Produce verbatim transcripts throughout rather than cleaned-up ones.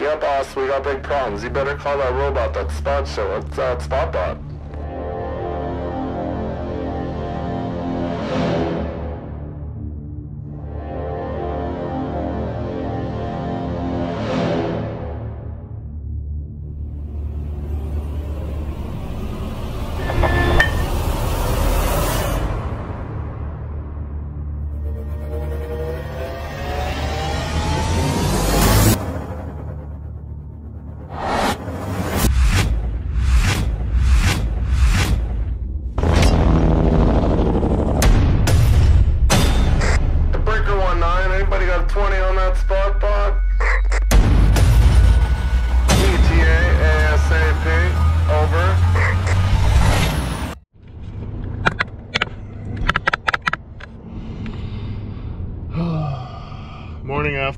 Yeah, boss, we got big problems. You better call that robot that spot show. It's uh, Spot Bot.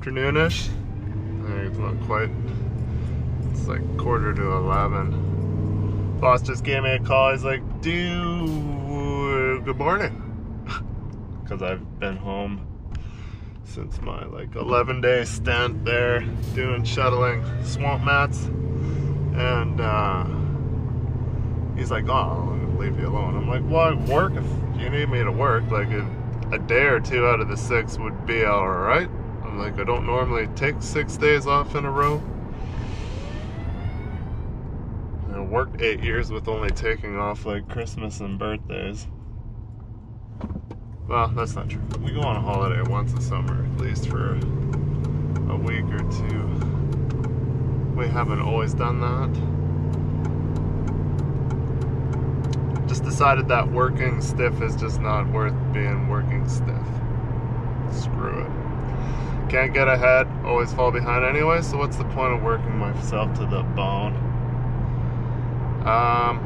Afternoonish. It's not quite. It's like quarter to eleven. Boss just gave me a call. He's like, "Dude, good morning," because I've been home since my like eleven-day stint there doing shuttling swamp mats, and uh, he's like, "Oh, I'm gonna leave you alone." I'm like, "Well, I work. If you need me to work, like a, a day or two out of the six would be all right." Like, I don't normally take six days off in a row. I worked eight years with only taking off like Christmas and birthdays. Well, that's not true. We go on a holiday once a summer, at least for a week or two. We haven't always done that. Just decided that working stiff is just not worth being working stiff. Screw it. Can't get ahead, always fall behind anyway, so what's the point of working myself to the bone? Um,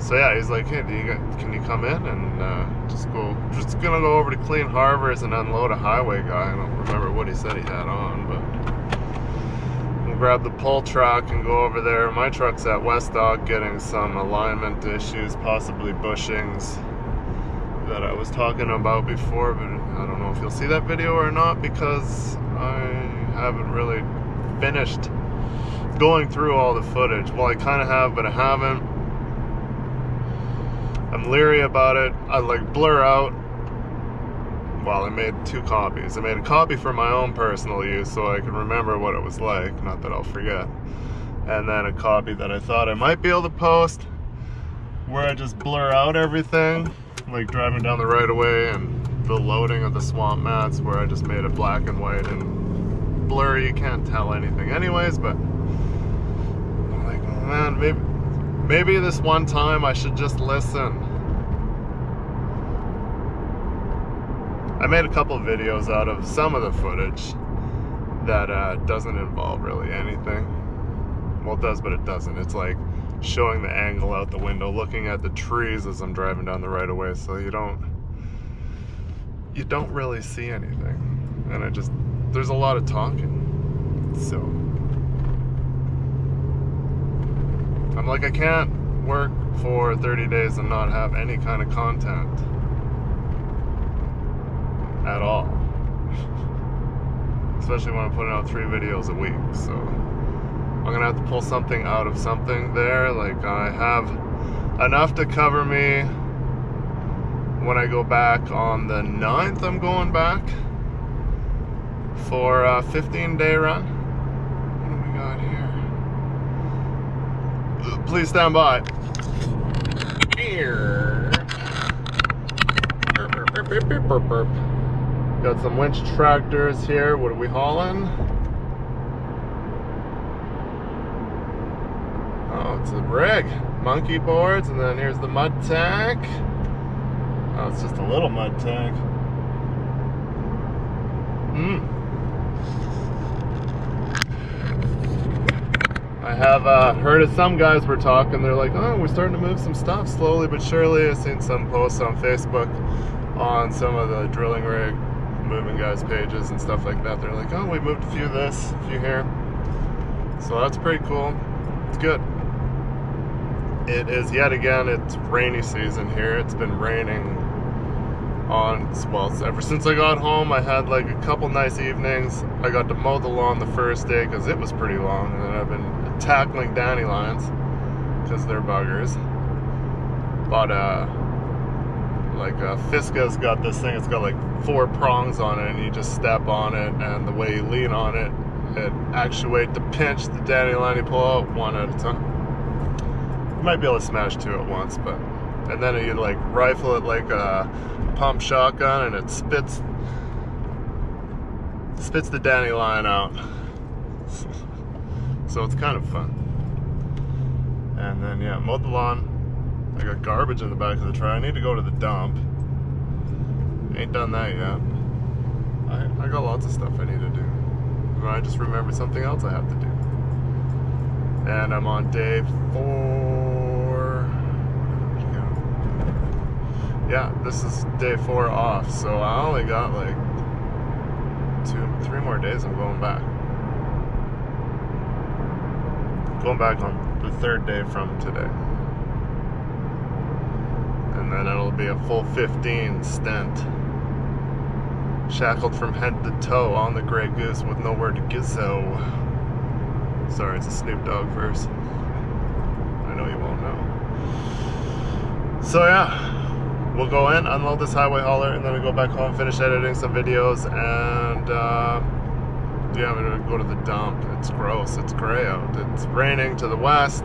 so yeah, he's like, hey, do you got, can you come in and uh, just go, just gonna go over to Clean Harbors and unload a highway guy. I don't remember what he said he had on, but we'll grab the pull truck and go over there. My truck's at West Dog getting some alignment issues, possibly bushings, that I was talking about before, but I don't know if you'll see that video or not because I haven't really finished going through all the footage. Well, I kind of have, but I haven't. I'm leery about it. I like blur out. Well, I made two copies. I made a copy for my own personal use so I can remember what it was like, not that I'll forget. And then a copy that I thought I might be able to post where I just blur out everything, like driving down the right-of-way and the loading of the swamp mats, where I just made it black and white and blurry. You can't tell anything anyways, but I'm like, oh man, maybe, maybe this one time I should just listen. I made a couple videos out of some of the footage that uh, doesn't involve really anything. Well, it does, but it doesn't. It's like showing the angle out the window, looking at the trees as I'm driving down the right-of-way, so you don't you don't really see anything, and I just there's a lot of talking, so I'm like, I can't work for thirty days and not have any kind of content at all, especially when I'm putting out three videos a week, so I'm gonna have to pull something out of something there. Like, I have enough to cover me when I go back on the ninth. I'm going back for a fifteen day run. What do we got here? Please stand by. Here. Burp, burp, burp, burp, burp, burp. Got some winch tractors here. What are we hauling? Oh, it's a rig. Monkey boards, and then here's the mud tank. Oh, it's just a little mud tank. Mm. I have uh, heard of some guys were talking, they're like, oh, we're starting to move some stuff slowly but surely. I've seen some posts on Facebook on some of the drilling rig moving guys pages and stuff like that. They're like, oh, we moved a few of this, a few here. So that's pretty cool. It's good. It is, yet again, it's rainy season here. It's been raining on, well, ever since I got home, I had like a couple nice evenings. I got to mow the lawn the first day because it was pretty long, and then I've been tackling dandelions because they're buggers. But uh, like uh, Fiska's got this thing, it's got like four prongs on it, and you just step on it, and the way you lean on it, it actuates to pinch the dandelion you pull out one at a time. You might be able to smash two at once, but, and then you like rifle it like a pump shotgun, and it spits spits the dandelion out. So it's kind of fun. And then yeah, mowed the lawn. I got garbage in the back of the truck. I need to go to the dump. Ain't done that yet. I, I got lots of stuff I need to do. And I just remembered something else I have to do. And I'm on day four. Yeah, this is day four off. So I only got like two, three more days. I'm going back. Going back on the third day from today. And then it'll be a full fifteen stint. Shackled from head to toe on the Grey Goose with nowhere to gizzo. Sorry, it's a Snoop Dogg verse. I know you won't know. So yeah, we'll go in, unload this highway hauler, and then we go back home, finish editing some videos, and uh, yeah, we're gonna go to the dump. It's gross, it's gray out. It's raining to the west.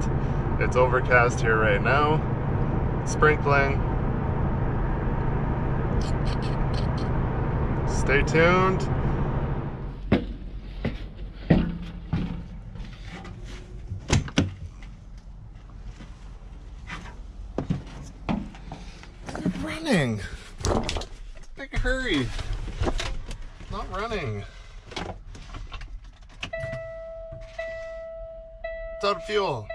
It's overcast here right now. Sprinkling. Stay tuned. They're running. Make a hurry. Not running. It's out of fuel.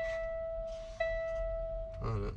Oh, no.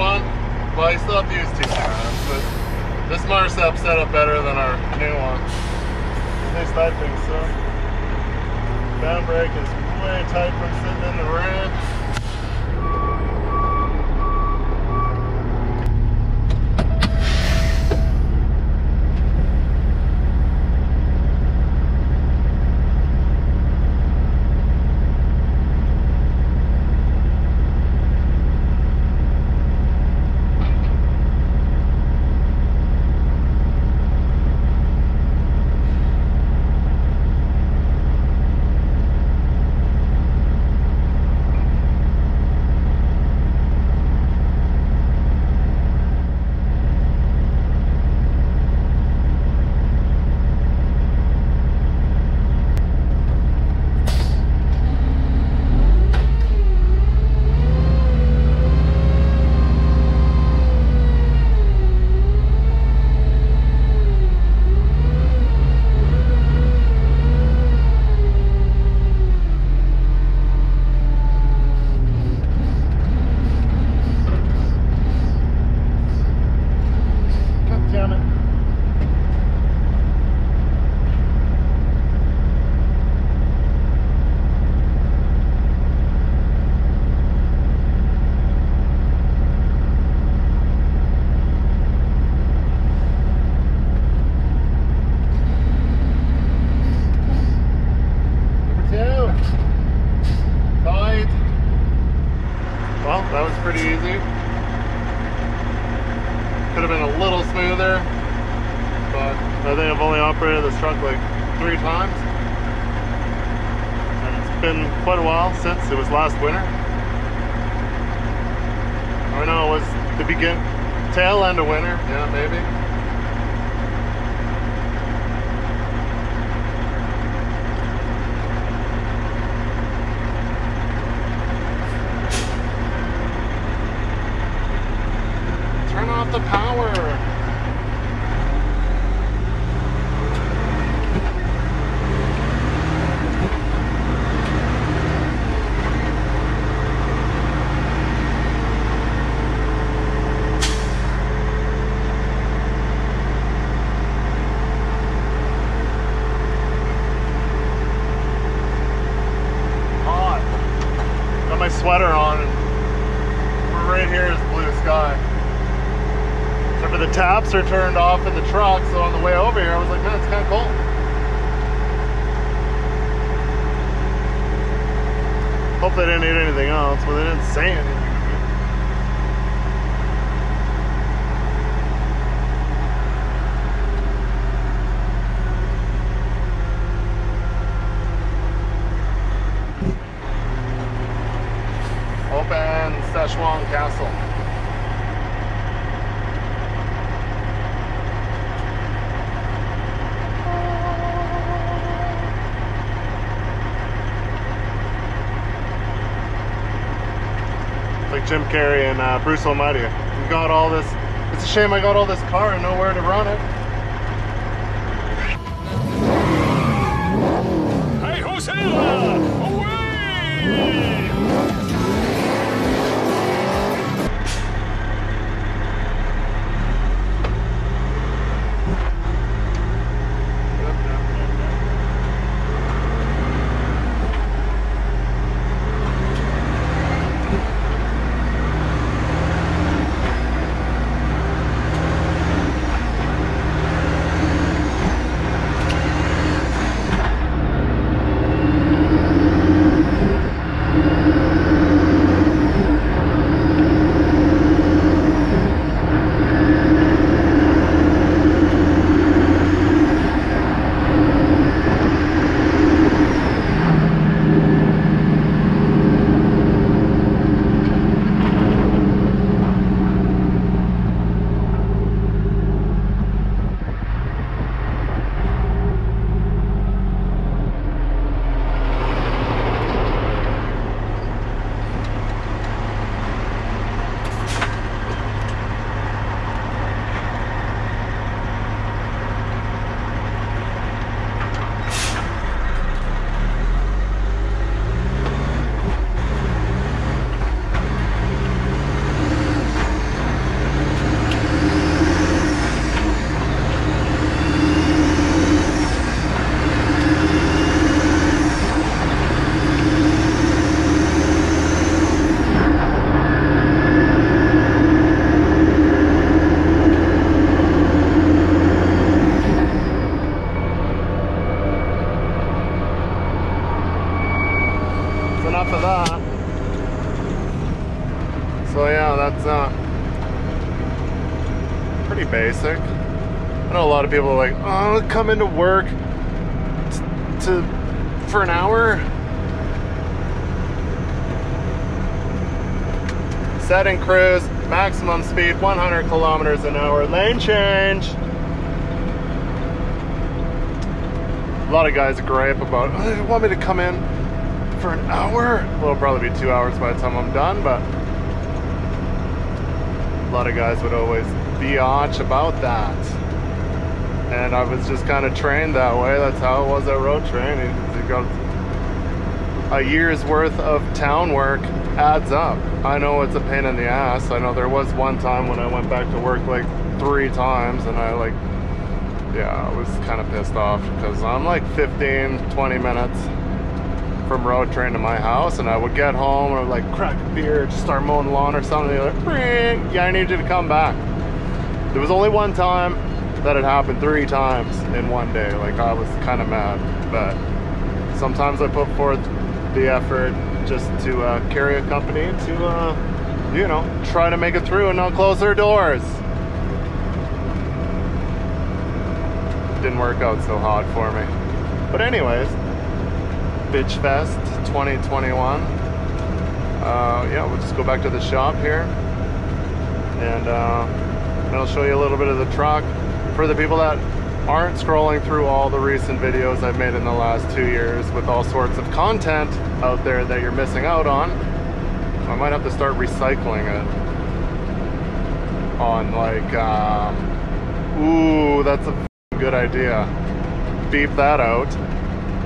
one. Well, I still have to use two cameras, but this MARSAP set up better than our new one. At least I think so. Down brake is way tight from sitting in the red. Pretty easy. Could have been a little smoother, but I think I've only operated this truck like three times. And it's been quite a while since it was last winter. Or no, it was the begin tail end of winter, yeah, maybe. The power. Hot. Got my sweater on, and right here is blue sky. Except for the taps are turned off in the truck, so on the way over here I was like, man, it's kind of cold. Hope they didn't eat anything else, but they didn't say anything. Open Saskatchewan Castle. Jim Carrey and uh, Bruce Almighty. We got all this. It's a shame I got all this car and nowhere to run it. Hey, Hosea! Thank you. it's not pretty basic. I know a lot of people are like, oh, come into work t to for an hour. Setting cruise, maximum speed one hundred kilometers an hour, lane change. A lot of guys gripe about, oh, you want me to come in for an hour? Well, it'll probably be two hours by the time I'm done, but a lot of guys would always biatch about that. And I was just kind of trained that way. That's how it was at road training. You've got a year's worth of town work adds up. I know it's a pain in the ass. I know there was one time when I went back to work like three times and I like, yeah, I was kind of pissed off because I'm like fifteen, twenty minutes from road train to my house, and I would get home and I would like crack a beer, just start mowing lawn or something. They're like, "Bring, yeah, I need you to come back." There was only one time that it happened three times in one day. Like, I was kind of mad, but sometimes I put forth the effort just to uh, carry a company to, uh, you know, try to make it through and not close their doors. Didn't work out so hard for me, but anyways, Bitch Fest twenty twenty-one. Uh, yeah, we'll just go back to the shop here, and uh, I'll show you a little bit of the truck. For the people that aren't scrolling through all the recent videos I've made in the last two years with all sorts of content out there that you're missing out on, I might have to start recycling it on like, um, ooh, that's a good idea. Beep that out.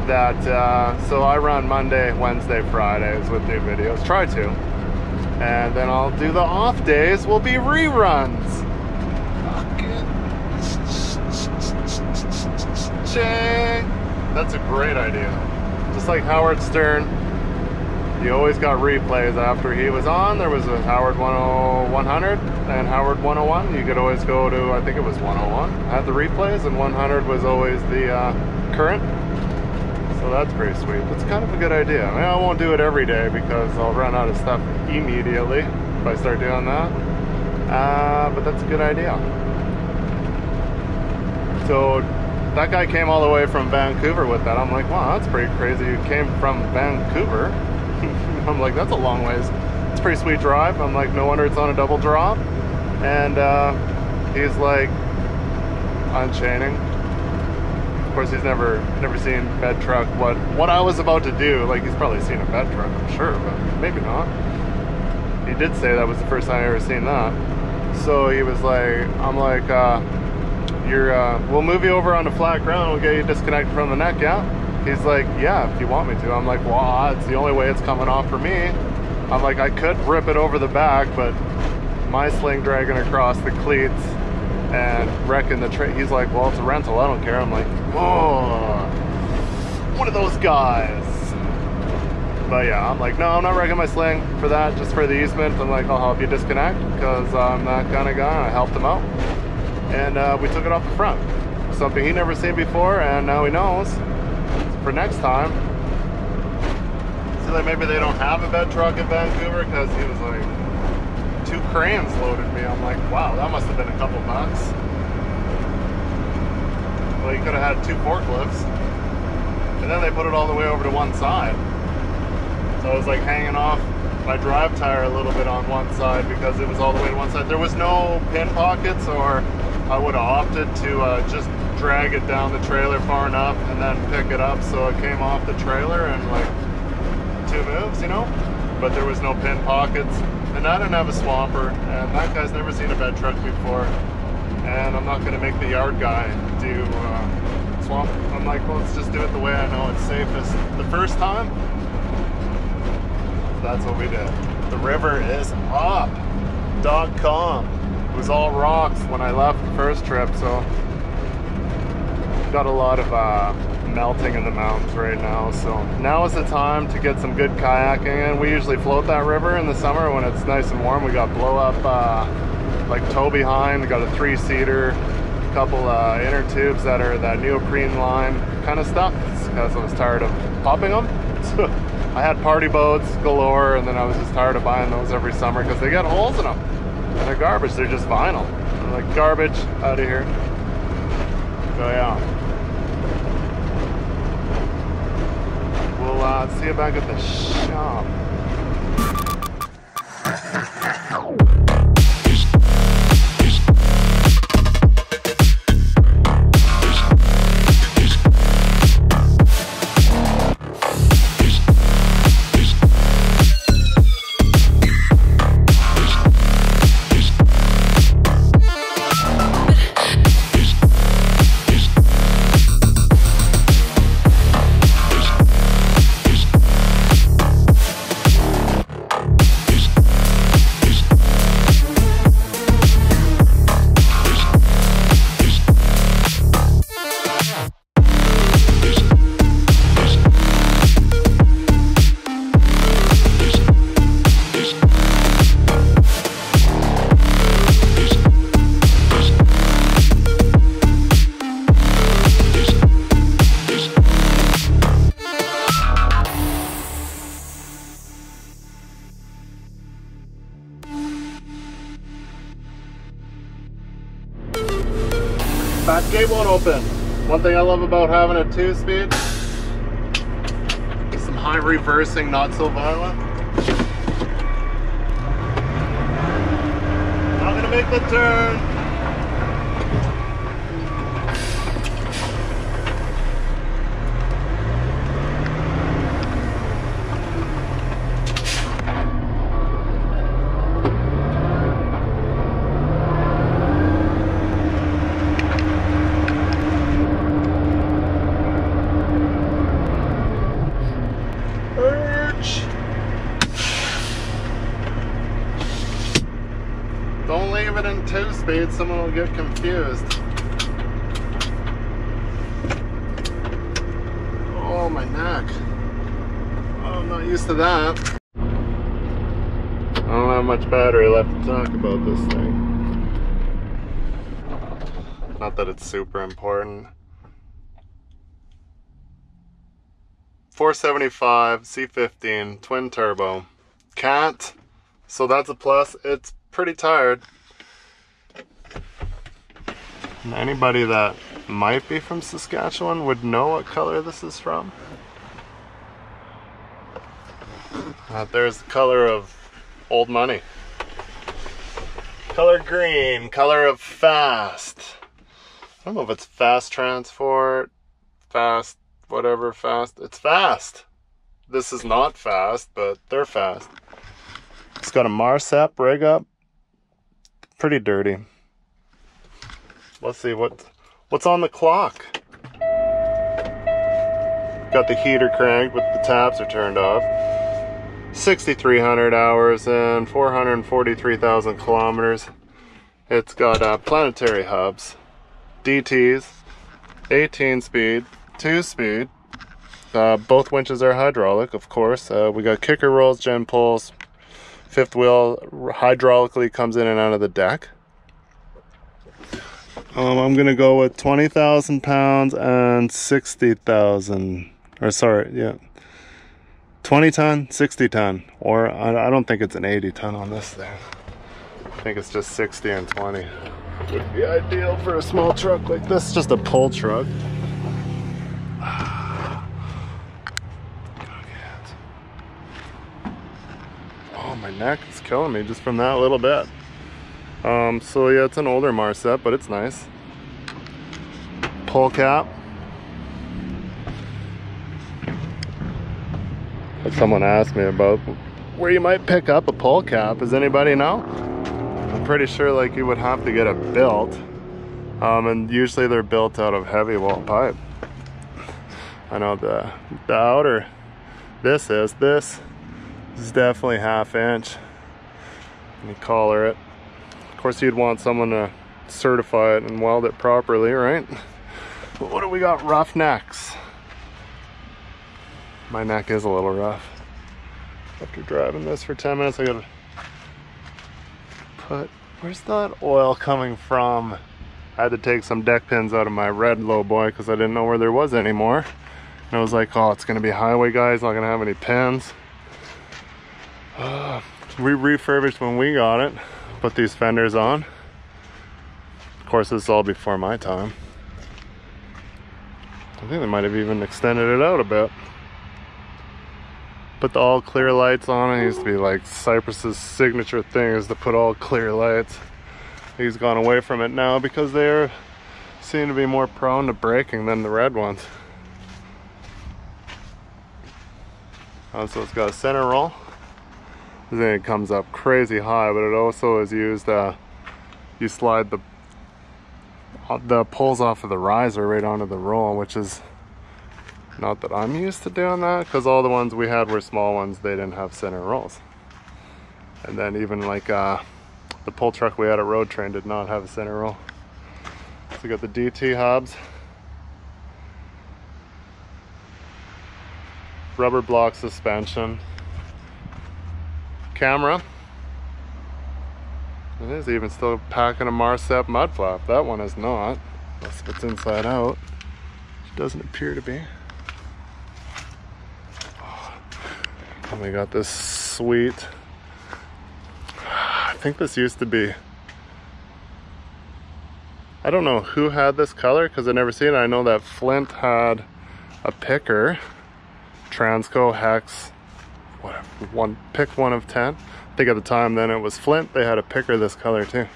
That uh, so I run Monday, Wednesday, Fridays with new videos. Try to, and then I'll do the off days. Will be reruns. That's a great idea. Just like Howard Stern, he always got replays after he was on. There was a Howard one hundred and Howard one oh one. You could always go to, I think it was one oh one, had the replays, and one hundred was always the uh, current. So that's pretty sweet. That's kind of a good idea. I mean, I won't do it every day because I'll run out of stuff immediately if I start doing that. Uh, but that's a good idea. So that guy came all the way from Vancouver with that. I'm like, wow, that's pretty crazy. You came from Vancouver. I'm like, that's a long ways. It's a pretty sweet drive. I'm like, no wonder it's on a double drop. And uh, he's like, unchaining. Of course, he's never never seen bed truck. What what I was about to do, like, he's probably seen a bed truck, I'm sure, but maybe not. He did say that was the first time I ever seen that. So he was like, I'm like, uh, you're, uh, we'll move you over onto flat ground. We'll get you disconnected from the neck, yeah? He's like, yeah, if you want me to. I'm like, well, it's the only way it's coming off for me. I'm like, I could rip it over the back, but my sling dragging across the cleats and wrecking the train. He's like, well, it's a rental, I don't care. I'm like, whoa, one of those guys. But yeah, I'm like, no, I'm not wrecking my sling for that, just for the easement. I'm like, I'll help you disconnect because I'm that kind of guy. I helped him out. And uh, we took it off the front. Something he'd never seen before, and now he knows. For next time. See, like, maybe they don't have a bed truck in Vancouver, because he was like, two cranes loaded me. I'm like, wow, that must have been a couple bucks. Well, you could have had two forklifts. And then they put it all the way over to one side. So I was like hanging off my drive tire a little bit on one side because it was all the way to one side. There was no pin pockets, or I would have opted to uh, just drag it down the trailer far enough and then pick it up so it came off the trailer in like two moves, you know? But there was no pin pockets, and I didn't have a swamper, and that guy's never seen a bed truck before, and I'm not going to make the yard guy do uh, swamp. I'm like, well, let's just do it the way I know it's safest the first time. That's what we did. The river is up dot com. It was all rocks when I left the first trip, so got a lot of uh, melting in the mountains right now. So now is the time to get some good kayaking in. We usually float that river in the summer when it's nice and warm. We got blow up uh, like tow behind. We got a three-seater, a couple uh, inner tubes that are that neoprene line kind of stuff because I was tired of popping them. So I had party boats galore, and then I was just tired of buying those every summer because they got holes in them. And they're garbage, they're just vinyl. I'm like, garbage, out of here. So yeah. We'll uh, see you back at the shop. That gate won't open. One thing I love about having a two-speed is some high reversing, not so violent. Not gonna make the turn. Speed, someone will get confused. Oh, my neck. Oh, I'm not used to that. I don't have much battery left to talk about this thing. Not that it's super important. four seventy-five C fifteen twin turbo cat. So that's a plus. It's pretty tired. Anybody that might be from Saskatchewan would know what color this is from. Uh, there's the color of old money. Color green, color of fast. I don't know if it's fast transport, fast whatever, fast. It's fast. This is not fast, but they're fast. It's got a MARSAP rig up. Pretty dirty. Let's see what what's on the clock. Got the heater cranked, but the taps are turned off. sixty-three hundred hours and four hundred forty-three thousand kilometers. It's got uh, planetary hubs, D Ts, eighteen speed, two speed. Uh, both winches are hydraulic, of course. Uh, we got kicker rolls, gen pulls, fifth wheel hydraulically comes in and out of the deck. Um, I'm gonna go with twenty thousand pounds and sixty thousand, or sorry, yeah. twenty ton, sixty ton, or I, I don't think it's an eighty ton on this thing. I think it's just sixty and twenty. Would be ideal for a small truck like this, just a pull truck. Oh, my neck is killing me just from that little bit. Um, so yeah, it's an older MARSAP, but it's nice. Pull cap. If someone asked me about where you might pick up a pull cap, does anybody know? I'm pretty sure like you would have to get it built. Um, and usually they're built out of heavy wall pipe. I know the, the outer, this is, this is definitely half inch. Let me collar it. Of course you'd want someone to certify it and weld it properly, right? But what do we got? Rough necks. My neck is a little rough. After driving this for ten minutes, I gotta put, where's that oil coming from? I had to take some deck pins out of my red lowboy because I didn't know where there was anymore. And I was like, oh, it's gonna be highway guys, not gonna have any pins. Uh, we refurbished when we got it. put these fenders on. Of course, this is all before my time. I think they might have even extended it out a bit. Put the all clear lights on. It used to be like Cypress's signature thing is to put all clear lights. He's gone away from it now because they're seem to be more prone to breaking than the red ones. Also, it's got a center roll. This thing comes up crazy high, but it also is used, uh, you slide the the poles off of the riser right onto the roll, which is not that I'm used to doing that, because all the ones we had were small ones, they didn't have center rolls. And then even like uh, the pull truck we had at Road Train did not have a center roll. So we got the D T hubs. Rubber block suspension. Camera. It is even still packing a MARSAP mud flap. That one is not, unless if it's inside out. It doesn't appear to be. And we got this sweet, I think this used to be, I don't know who had this color because I never seen it. I know that Flint had a picker, Transco, Hex, whatever, one, pick one of ten. I think at the time then it was Flint, they had a picker this color too.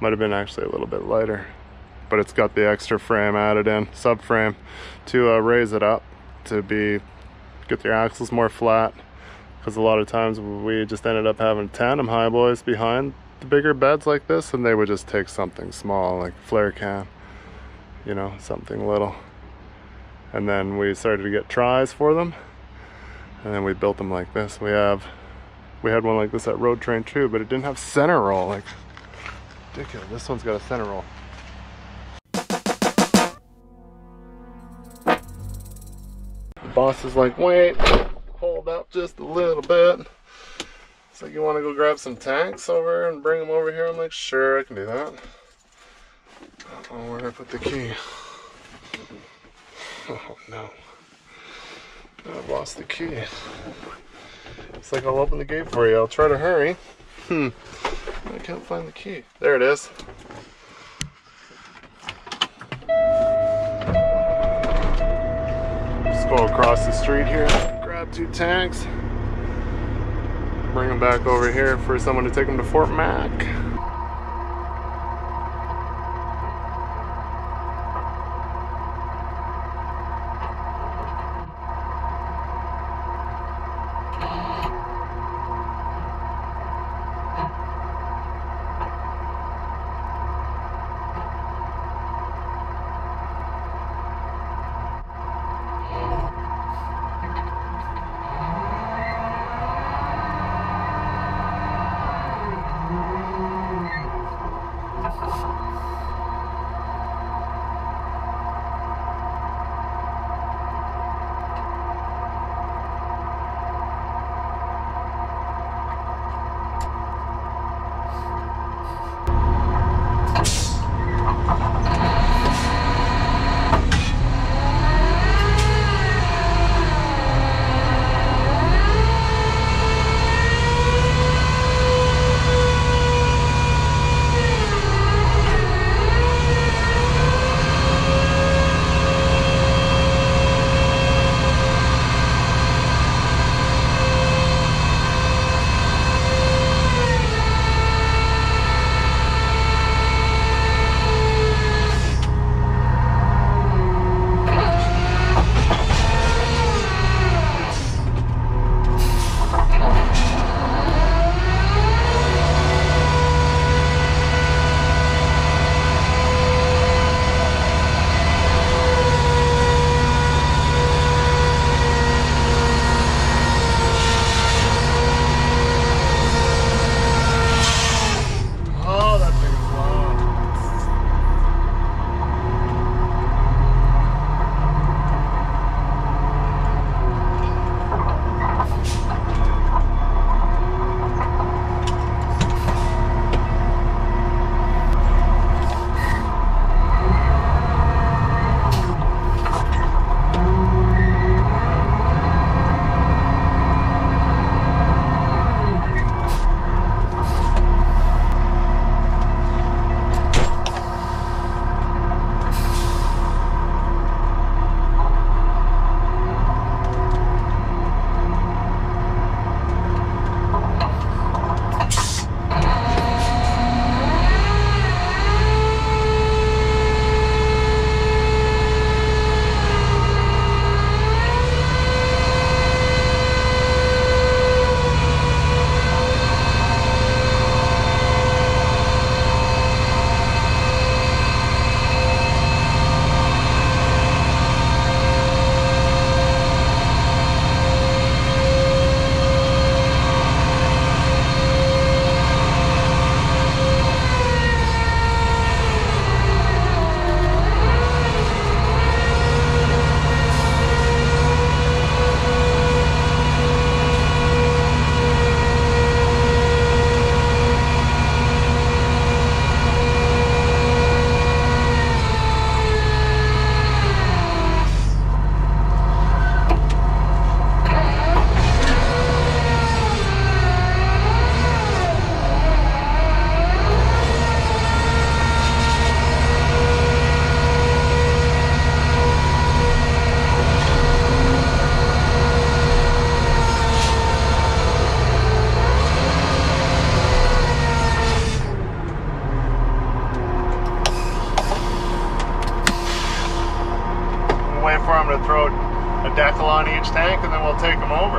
Might have been actually a little bit lighter, but it's got the extra frame added in, subframe, to uh, raise it up to be, get your axles more flat, because a lot of times we just ended up having tandem high boys behind the bigger beds like this, and they would just take something small like flare can, you know, something little, and then we started to get tries for them, and then we built them like this. We have we had one like this at Road Train too, but it didn't have center roll. Like, ridiculous. This one's got a center roll. The boss is like, wait, hold up just a little bit. It's like, you want to go grab some tanks over and bring them over here? I'm like, sure, I can do that. I don't know where I put the key. Oh no. I've lost the key. It's like, I'll open the gate for you. I'll try to hurry. Hmm. I can't find the key. There it is. Just go across the street here. Grab two tanks. Bring them back over here for someone to take them to Fort Mac. Thank you. I'm going to throw a decal on each tank and then we'll take them over.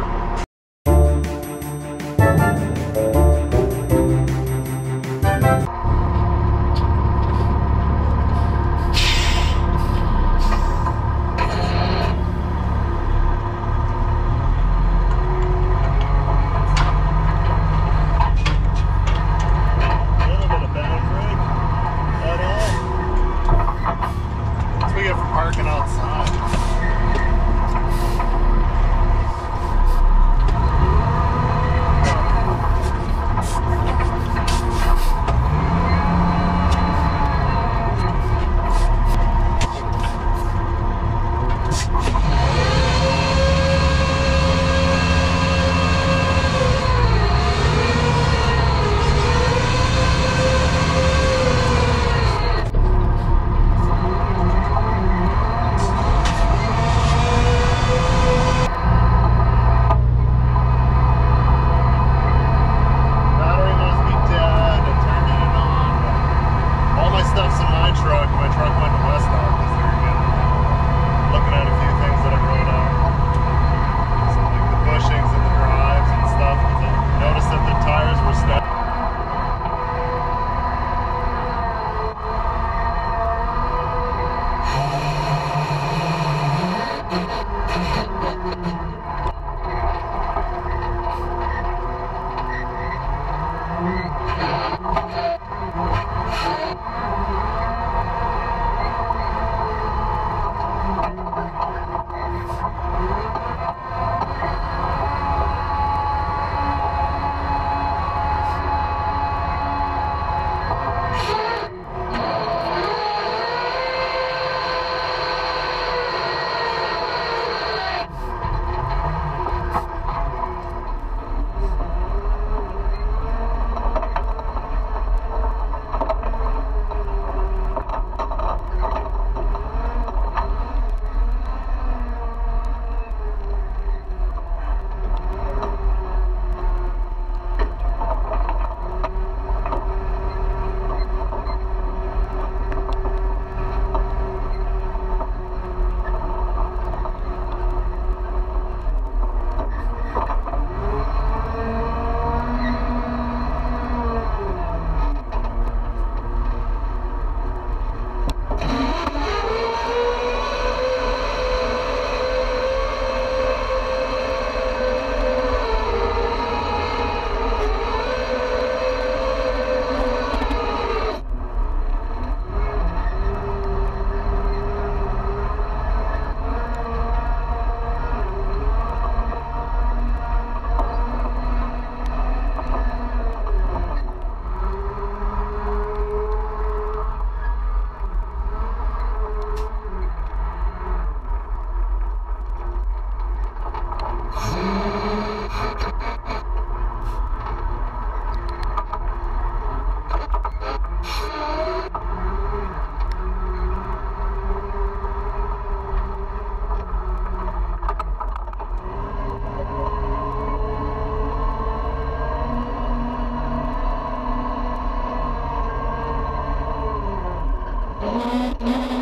No.